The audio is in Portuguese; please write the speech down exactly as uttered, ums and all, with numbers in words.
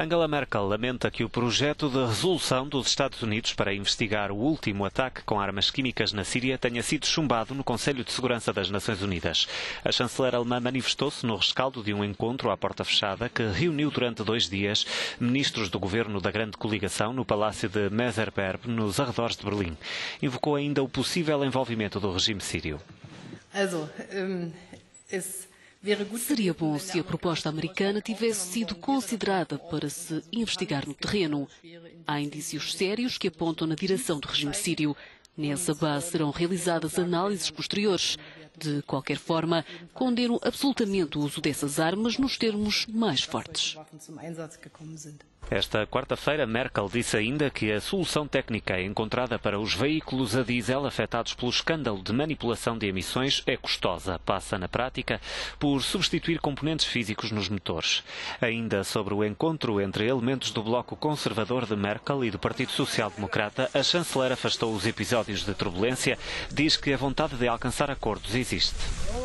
Angela Merkel lamenta que o projeto de resolução dos Estados Unidos para investigar o último ataque com armas químicas na Síria tenha sido chumbado no Conselho de Segurança das Nações Unidas. A chanceler alemã manifestou-se no rescaldo de um encontro à porta fechada que reuniu durante dois dias ministros do governo da Grande Coligação no Palácio de Meserberg, nos arredores de Berlim. Invocou ainda o possível envolvimento do regime sírio. Also, um, es... Seria bom se a proposta americana tivesse sido considerada para se investigar no terreno. Há indícios sérios que apontam na direção do regime sírio. Nessa base serão realizadas análises posteriores. De qualquer forma, condeno absolutamente o uso dessas armas nos termos mais fortes. Esta quarta-feira, Merkel disse ainda que a solução técnica encontrada para os veículos a diesel afetados pelo escândalo de manipulação de emissões é custosa. Passa, na prática, por substituir componentes físicos nos motores. Ainda sobre o encontro entre elementos do bloco conservador de Merkel e do Partido Social-Democrata, a chanceler afastou os episódios de turbulência, diz que a vontade de alcançar acordos existe.